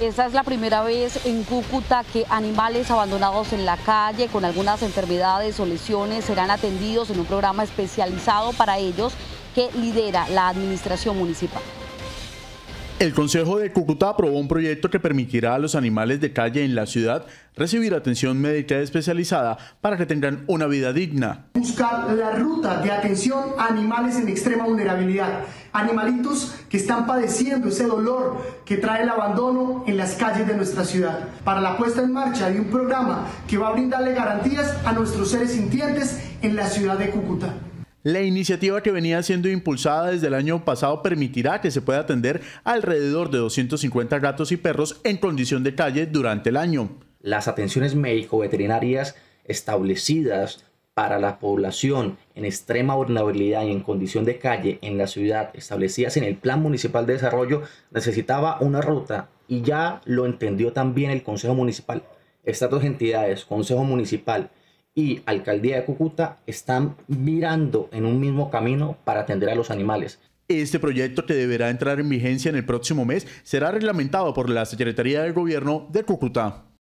Esta es la primera vez en Cúcuta que animales abandonados en la calle con algunas enfermedades o lesiones serán atendidos en un programa especializado para ellos que lidera la administración municipal. El Concejo de Cúcuta aprobó un proyecto que permitirá a los animales de calle en la ciudad recibir atención médica especializada para que tengan una vida digna. Buscar la ruta de atención a animales en extrema vulnerabilidad, animalitos que están padeciendo ese dolor que trae el abandono en las calles de nuestra ciudad, para la puesta en marcha de un programa que va a brindarle garantías a nuestros seres sintientes en la ciudad de Cúcuta. La iniciativa que venía siendo impulsada desde el año pasado permitirá que se pueda atender alrededor de 250 gatos y perros en condición de calle durante el año. Las atenciones médico-veterinarias establecidas para la población en extrema vulnerabilidad y en condición de calle en la ciudad, establecidas en el Plan Municipal de Desarrollo, necesitaba una ruta y ya lo entendió también el Concejo Municipal. Estas dos entidades, Concejo Municipal y Alcaldía de Cúcuta, están mirando en un mismo camino para atender a los animales. Este proyecto, que deberá entrar en vigencia en el próximo mes, será reglamentado por la Secretaría de Gobierno de Cúcuta.